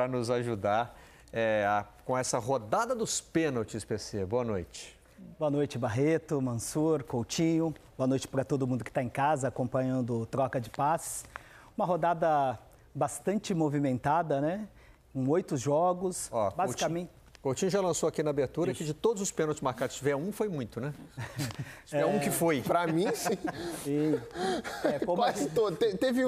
para nos ajudar com essa rodada dos pênaltis, PC. Boa noite. Boa noite, Barreto, Mansur, Coutinho. Boa noite para todo mundo que está em casa acompanhando o Troca de Passes. Uma rodada bastante movimentada, né? Com 8 jogos, ó, basicamente... Coutinho já lançou aqui na abertura que de todos os pênaltis marcados, se tiver um, foi muito, né? Se tiver um que foi. Pra mim, sim. Quase todo. Teve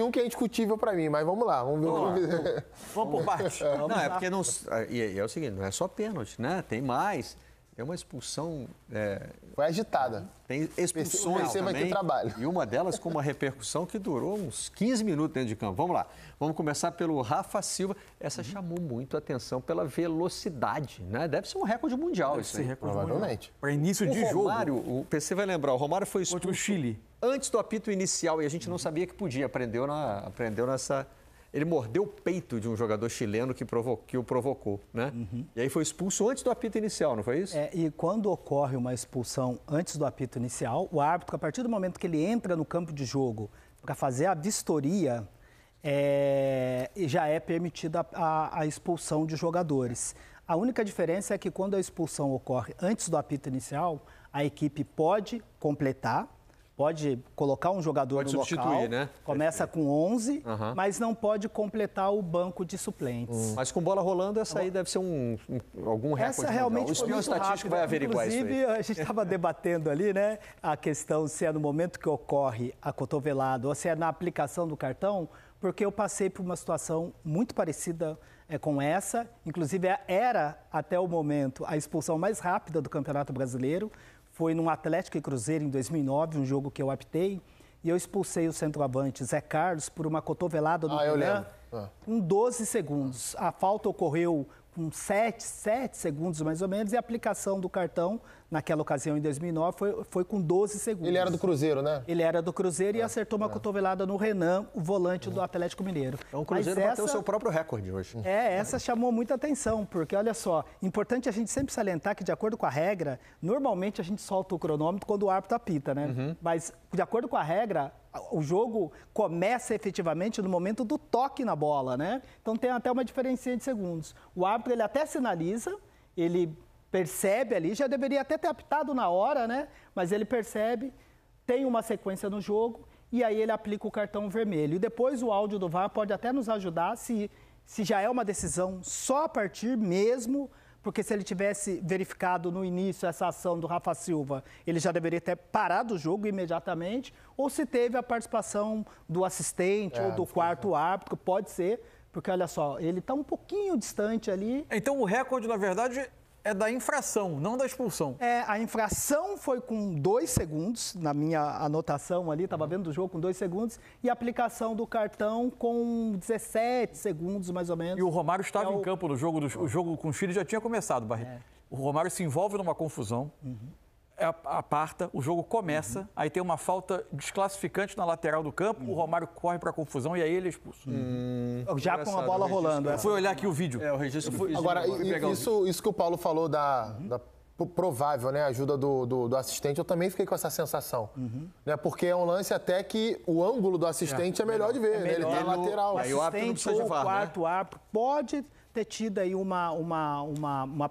um que é indiscutível pra mim, mas vamos lá. Vamos ver o que vamos por parte. Não, é porque não... E é o seguinte, não é só pênalti, né? Tem mais. Tem uma expulsão... Foi agitada. Tem expulsões PC também. Vai ter trabalho. E uma delas com uma repercussão que durou uns 15 minutos dentro de campo. Vamos lá. Vamos começar pelo Rafa Silva. Essa chamou muito a atenção pela velocidade, né? Deve ser um recorde mundial isso aí. Provavelmente. Para início de jogo. O Romário, o PC vai lembrar, o Romário foi expulso contra o Chile antes do apito inicial e a gente não sabia que podia. Aprendeu nessa... Ele mordeu o peito de um jogador chileno que o provocou, né? E aí foi expulso antes do apito inicial, não foi isso? E quando ocorre uma expulsão antes do apito inicial, o árbitro, a partir do momento que ele entra no campo de jogo para fazer a vistoria, já é permitida a expulsão de jogadores. A única diferença é que quando a expulsão ocorre antes do apito inicial, a equipe pode completar, pode colocar um jogador no local, né? Começa com 11, mas não pode completar o banco de suplentes. Mas com bola rolando, essa aí deve ser algum recorde. Essa realmente foi muito rápida. O espião estatístico vai averiguar isso aí. Inclusive, a gente estava debatendo ali, né, a questão se é no momento que ocorre a cotovelada ou se é na aplicação do cartão, porque eu passei por uma situação muito parecida com essa. Inclusive, era, até o momento, a expulsão mais rápida do Campeonato Brasileiro. Foi num Atlético e Cruzeiro em 2009, um jogo que eu apitei, e eu expulsei o centroavante Zé Carlos por uma cotovelada do Renan com 12 segundos. A falta ocorreu com 7 segundos mais ou menos, e a aplicação do cartão naquela ocasião em 2009 foi com 12 segundos. Ele era do Cruzeiro, né? Ele era do Cruzeiro e acertou uma cotovelada no Renan, o volante do Atlético Mineiro. Então o Cruzeiro bateu o seu próprio recorde hoje. Essa chamou muita atenção, porque olha só, importante a gente sempre salientar que de acordo com a regra, normalmente a gente solta o cronômetro quando o árbitro apita, né? Mas de acordo com a regra, o jogo começa efetivamente no momento do toque na bola, né? Então tem até uma diferencinha de segundos. O árbitro, ele até sinaliza, ele percebe ali, já deveria até ter apitado na hora, né? Mas ele percebe, tem uma sequência no jogo e aí ele aplica o cartão vermelho. E depois o áudio do VAR pode até nos ajudar se já é uma decisão só a partir mesmo... Porque se ele tivesse verificado no início essa ação do Rafa Silva, ele já deveria ter parado o jogo imediatamente, ou se teve a participação do assistente ou do quarto árbitro, pode ser, porque olha só, ele está um pouquinho distante ali. Então o recorde, na verdade, é da infração, não da expulsão. A infração foi com 2 segundos, na minha anotação ali, estava vendo o jogo com 2 segundos, e a aplicação do cartão com 17 segundos, mais ou menos. E o Romário estava em campo no jogo, o jogo com o Chile já tinha começado, Barreto. O Romário se envolve numa confusão, aparta, o jogo começa, aí tem uma falta desclassificante na lateral do campo, o Romário corre para a confusão e aí ele é expulso. Já com a bola rolando. Eu fui olhar aqui o vídeo. O registro. Agora, isso que o Paulo falou da provável, né, ajuda do assistente, eu também fiquei com essa sensação. Né, porque é um lance até que o ângulo do assistente é melhor de ver, né? Ele tá na lateral. O assistente ou o quarto árbitro pode ter tido aí uma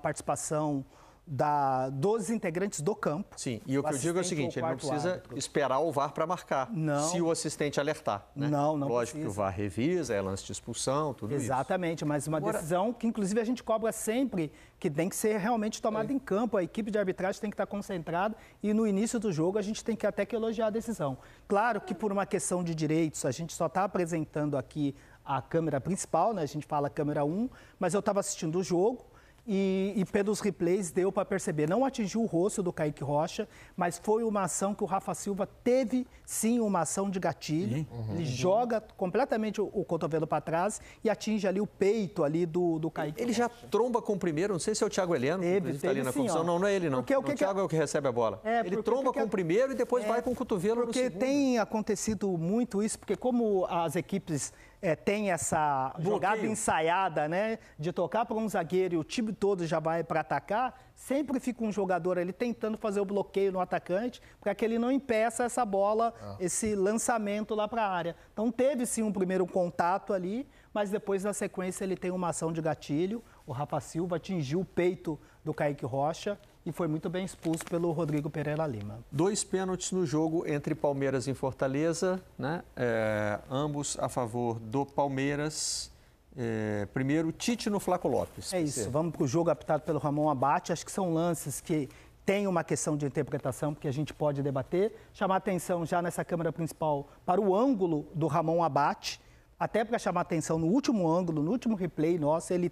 participação... dos integrantes do campo. Sim, e o que eu digo é o seguinte, ele não precisa esperar o VAR para marcar, se o assistente alertar. Né? Não lógico precisa. Que o VAR revisa, é lance de expulsão, tudo isso. Exatamente, mas uma decisão que inclusive a gente cobra sempre, que tem que ser realmente tomada em campo, a equipe de arbitragem tem que estar concentrada e no início do jogo a gente tem que até que elogiar a decisão. Claro que por uma questão de direitos, a gente só está apresentando aqui a câmera principal, né? A gente fala câmera 1, mas eu estava assistindo o jogo, E pelos replays deu para perceber, não atingiu o rosto do Kaique Rocha, mas foi uma ação que o Rafa Silva teve, sim, uma ação de gatilho. Ele joga completamente o cotovelo para trás e atinge ali o peito ali do Kaique Rocha. Ele já tromba com o primeiro, não sei se é o Thiago Heleno, ele está ali na confusão. Não, não é ele não, porque o Thiago é o que recebe a bola. Ele tromba com o primeiro e depois vai com o cotovelo no segundo. Porque tem acontecido muito isso, porque como as equipes... tem essa jogada ensaiada, né? De tocar para um zagueiro e o time todo já vai para atacar, sempre fica um jogador ali tentando fazer o bloqueio no atacante para que ele não impeça essa bola, esse lançamento lá para a área. Então teve sim um primeiro contato ali, mas depois na sequência ele tem uma ação de gatilho. O Rafa Silva atingiu o peito do Kaique Rocha e foi muito bem expulso pelo Rodrigo Pereira Lima. 2 pênaltis no jogo entre Palmeiras e Fortaleza, né? Ambos a favor do Palmeiras. Primeiro, Tite no Flaco Lopes. É isso, vamos para o jogo apitado pelo Ramon Abate. Acho que são lances que tem uma questão de interpretação, porque a gente pode debater. Chamar atenção já nessa câmera principal para o ângulo do Ramon Abate. Até para chamar atenção no último ângulo, no último replay, nossa, ele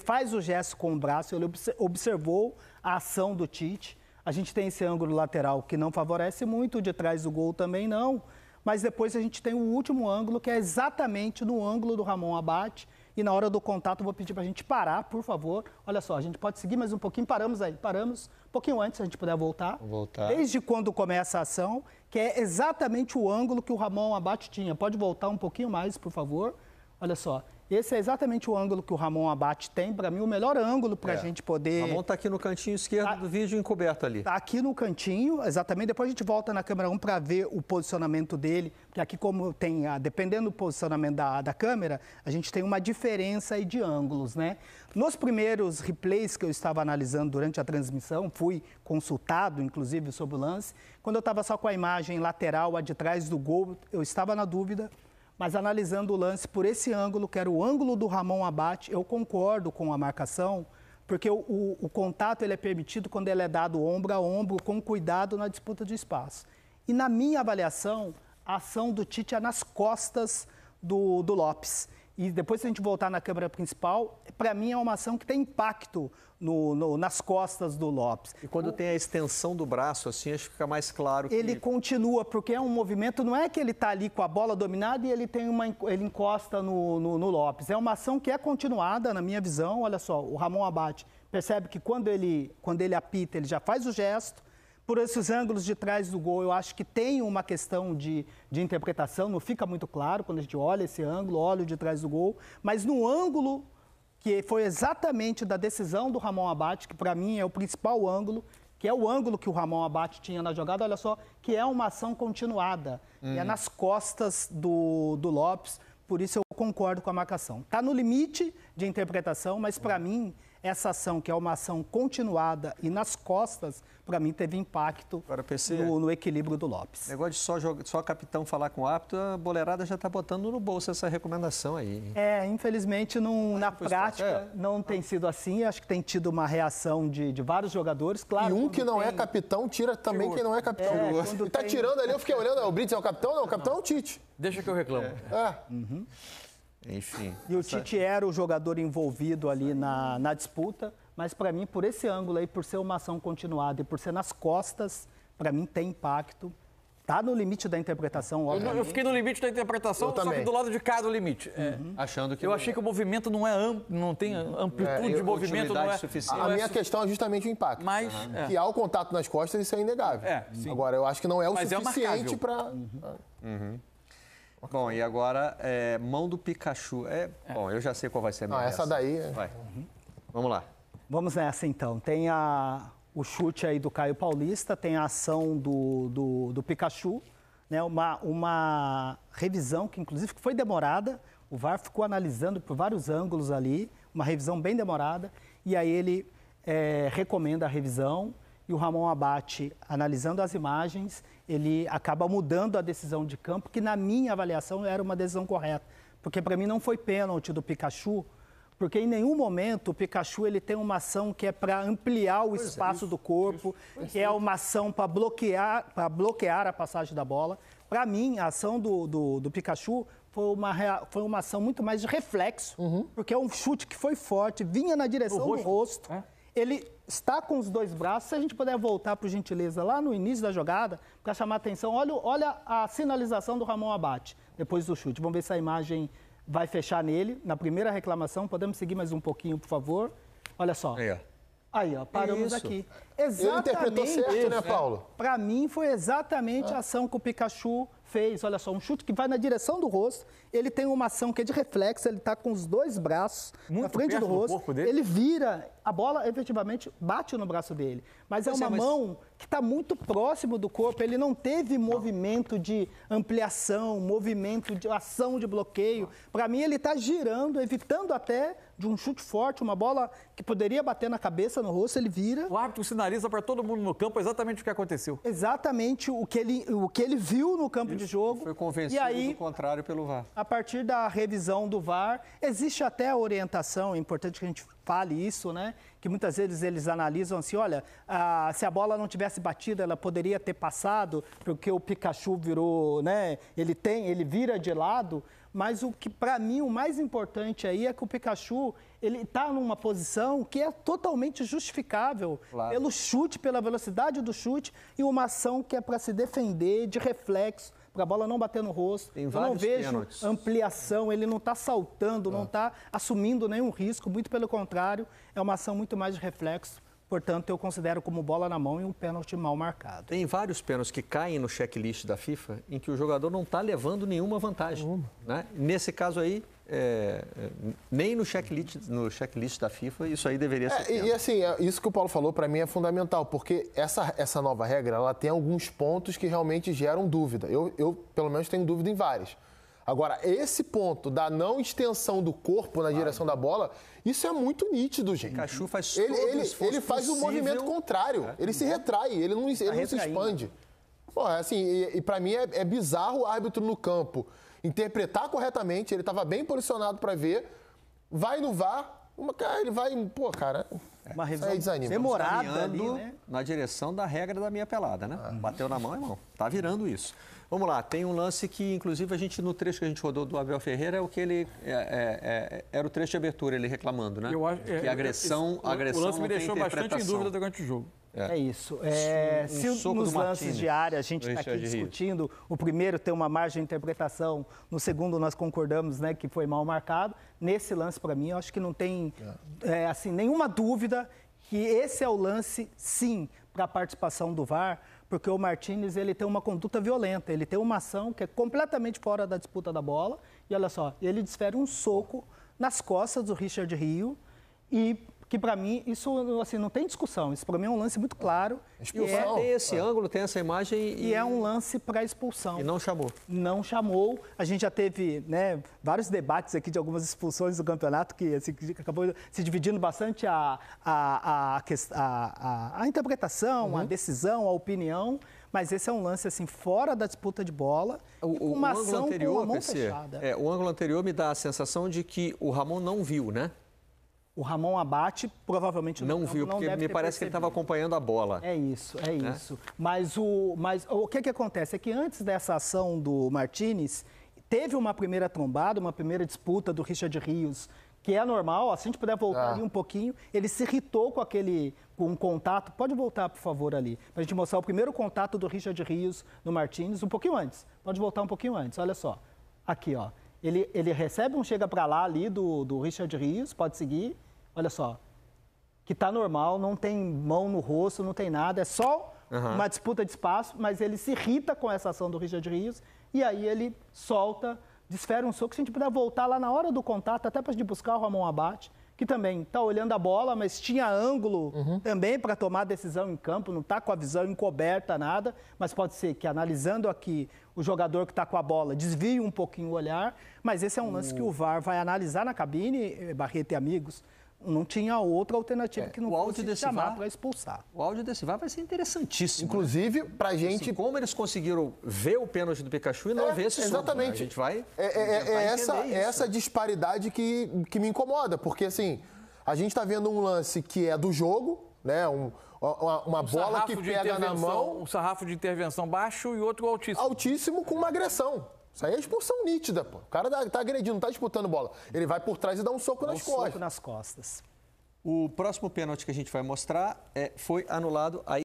faz o gesto com o braço, ele observou a ação do Tite. A gente tem esse ângulo lateral que não favorece muito, de trás do gol também não. Mas depois a gente tem o último ângulo, que é exatamente no ângulo do Ramon Abate. E na hora do contato, eu vou pedir para a gente parar, por favor. Olha só, a gente pode seguir mais um pouquinho. Paramos aí, paramos. Um pouquinho antes, se a gente puder voltar. Desde quando começa a ação, que é exatamente o ângulo que o Ramon Abate tinha. Pode voltar um pouquinho mais, por favor. Olha só, esse é exatamente o ângulo que o Ramon Abate tem. Para mim, o melhor ângulo para a gente poder... O Ramon está aqui no cantinho esquerdo do vídeo, encoberto ali. Está aqui no cantinho, exatamente. Depois a gente volta na câmera 1 para ver o posicionamento dele. Porque aqui, como tem, dependendo do posicionamento da câmera, a gente tem uma diferença aí de ângulos, né? Nos primeiros replays que eu estava analisando durante a transmissão, fui consultado, inclusive, sobre o lance. Quando eu estava só com a imagem lateral, a de trás do gol, eu estava na dúvida. Mas analisando o lance por esse ângulo, que era o ângulo do Ramon Abate, eu concordo com a marcação, porque o contato ele é permitido quando ele é dado ombro a ombro, com cuidado na disputa de espaço. E na minha avaliação, a ação do Tite é nas costas do Lopes. E depois, se a gente voltar na câmera principal, para mim é uma ação que tem impacto nas costas do Lopes. E quando tem a extensão do braço, assim, acho que fica mais claro que... Ele continua, porque é um movimento, não é que ele está ali com a bola dominada e ele tem ele encosta no Lopes. É uma ação que é continuada, na minha visão. Olha só, o Ramon Abate percebe que quando ele apita, ele já faz o gesto. Por esses ângulos de trás do gol, eu acho que tem uma questão de interpretação, não fica muito claro quando a gente olha esse ângulo, olha o de trás do gol, mas no ângulo que foi exatamente da decisão do Ramon Abate, que para mim é o principal ângulo, que é o ângulo que o Ramon Abate tinha na jogada, olha só, que é uma ação continuada, é nas costas do Lopes, por isso eu concordo com a marcação. Está no limite de interpretação, mas para mim... Essa ação, que é uma ação continuada e nas costas, para mim teve impacto no equilíbrio do Lopes. Negócio de só capitão falar com o árbitro, a boleirada já está botando no bolso essa recomendação aí. Infelizmente, na prática, não tem sido assim. Acho que tem tido uma reação de vários jogadores. Claro, e um que não é capitão tira também quem não é capitão. Está tirando ali, eu fiquei olhando, o Brits é o capitão? Não, o capitão é o Tite. Deixa que eu reclamo. Enfim. E o Tite era o jogador envolvido ali na disputa, mas para mim, por esse ângulo aí, por ser uma ação continuada e por ser nas costas, para mim tem impacto. Tá no limite da interpretação, óbvio. Eu fiquei no limite da interpretação, só que do lado de cá do limite. Achando que eu achei que o movimento não é não tem amplitude de movimento, não é suficiente. A minha questão é justamente o impacto. Mas que há o contato nas costas, isso é inegável. Agora, eu acho que não é o suficiente para... Bom, e agora, mão do Pikachu. Bom, eu já sei qual vai ser a minha. Essa daí... Vai. Vamos lá. Vamos nessa, então. Tem o chute aí do Caio Paulista, tem a ação do Pikachu, né? Uma revisão que, inclusive, foi demorada. O VAR ficou analisando por vários ângulos ali, uma revisão bem demorada. E aí ele recomenda a revisão. E o Ramon Abate, analisando as imagens, ele acaba mudando a decisão de campo, que na minha avaliação era uma decisão correta. Porque para mim não foi pênalti do Pikachu, porque em nenhum momento o Pikachu ele tem uma ação que é para ampliar o espaço do corpo, que é uma ação para bloquear a passagem da bola. Para mim, a ação do Pikachu foi uma ação muito mais de reflexo, porque é um chute que foi forte, vinha na direção do rosto. Ele está com os dois braços. Se a gente puder voltar, por gentileza, lá no início da jogada, para chamar a atenção, olha a sinalização do Ramon Abate depois do chute. Vamos ver se a imagem vai fechar nele. Na primeira reclamação, podemos seguir mais um pouquinho, por favor? Olha só. Aí, ó, paramos aqui. Exatamente. Ele interpretou certo, né, Paulo? Para mim, foi exatamente a ação que o Pikachu fez, olha só, um chute que vai na direção do rosto, ele tem uma ação que é de reflexo, ele está com os dois braços muito na frente do rosto, ele vira, a bola efetivamente bate no braço dele, mas é uma mão que está muito próximo do corpo, ele não teve movimento de ampliação, movimento de ação de bloqueio, para mim ele está girando, evitando até de um chute forte, uma bola que poderia bater na cabeça, no rosto, ele vira. O árbitro sinaliza para todo mundo no campo exatamente o que aconteceu. Exatamente o que ele viu no campo de jogo. Foi convencido do contrário pelo VAR. A partir da revisão do VAR, existe até a orientação, é importante que a gente fale isso, né? Que muitas vezes eles analisam assim, olha, se a bola não tivesse batido, ela poderia ter passado, porque o Pikachu virou, né? Ele vira de lado. Mas o que, para mim, o mais importante aí é que o Pikachu, ele está numa posição que é totalmente justificável pelo chute, pela velocidade do chute e uma ação que é para se defender de reflexo, para a bola não bater no rosto. Eu não vejo ampliação, ele não está saltando, não está assumindo nenhum risco, muito pelo contrário, é uma ação muito mais de reflexo. Portanto, eu considero como bola na mão e um pênalti mal marcado. Tem vários pênaltis que caem no checklist da FIFA em que o jogador não está levando nenhuma vantagem. Né? Nesse caso aí, nem no checklist da FIFA isso aí deveria ser pênalti. E assim, isso que o Paulo falou para mim é fundamental, porque essa nova regra ela tem alguns pontos que realmente geram dúvida. Eu pelo menos, tenho dúvida em vários. Agora, esse ponto da não extensão do corpo na direção da bola, isso é muito nítido, gente. O Pikachu faz todo o esforço ele faz possível. O movimento contrário. Ele se retrai, ele não se expande. Porra, assim, e pra mim é bizarro o árbitro no campo interpretar corretamente, ele estava bem posicionado para ver, vai no VAR, ele vai... Pô, cara... Uma revisão demorada ali, né? Na direção da regra da meia pelada, né? Bateu na mão, é mão. Tá virando isso. Vamos lá, tem um lance que, inclusive, no trecho que a gente rodou do Abel Ferreira, é o que ele... era o trecho de abertura, ele reclamando, né? Eu acho que agressão. O lance me deixou bastante em dúvida durante o jogo. É isso. Se nos lances de área a gente está aqui discutindo, o primeiro tem uma margem de interpretação, no segundo nós concordamos, né, que foi mal marcado. Nesse lance, para mim, eu acho que não tem assim, nenhuma dúvida que esse é o lance, sim, para a participação do VAR, porque o Martínez ele tem uma conduta violenta, ele tem uma ação que é completamente fora da disputa da bola. E olha só, ele desfere um soco nas costas do Richard Ríos e... que para mim, isso assim, não tem discussão. Isso para mim é um lance muito claro. Expulsão. Tem esse ângulo, tem essa imagem. E é um lance para expulsão. E não chamou. Não chamou. A gente já teve, né, vários debates aqui de algumas expulsões do campeonato que, assim, que acabou se dividindo bastante a interpretação, a decisão, a opinião. Mas esse é um lance assim fora da disputa de bola, uma ação anterior, com a mão fechada. O ângulo anterior me dá a sensação de que o Ramon não viu, né? O Ramon Abate provavelmente não viu, porque me parece que ele estava acompanhando a bola. É isso. Mas o que acontece? É que antes dessa ação do Martínez, teve uma primeira trombada, uma primeira disputa do Richard Ríos, que é normal, se a gente puder voltar ali um pouquinho, ele se irritou com aquele... um contato, pode voltar, por favor, ali, para a gente mostrar o primeiro contato do Richard Ríos no Martínez, um pouquinho antes. Pode voltar um pouquinho antes, olha só. Aqui, ó. Ele recebe um chega para lá ali do Richard Ríos, pode seguir. Olha só, que tá normal, não tem mão no rosto, não tem nada, é só uma disputa de espaço, mas ele se irrita com essa ação do Richard Ríos e aí ele solta, desfere um soco. Se a gente puder voltar lá na hora do contato, até para a gente buscar o Ramon Abate, que também tá olhando a bola, mas tinha ângulo também para tomar decisão em campo, não tá com a visão encoberta, nada, mas pode ser que analisando aqui o jogador que está com a bola desvie um pouquinho o olhar, mas esse é um lance que o VAR vai analisar na cabine, Barreto e amigos. Não tinha outra alternativa que não fosse chamar para expulsar. O áudio desse VAR vai ser interessantíssimo. Inclusive, né? Pra gente... Como eles conseguiram ver o pênalti do Pikachu e não ver esse exatamente. Né? A gente vai... essa disparidade que me incomoda, porque assim, a gente tá vendo um lance que é do jogo, né? Uma bola que pega na mão... Um sarrafo de intervenção baixo e outro altíssimo. Altíssimo com uma agressão. Isso aí é expulsão nítida, pô. O cara tá agredindo, não tá disputando bola. Ele vai por trás e dá um soco nas costas. O próximo pênalti que a gente vai mostrar foi anulado aí.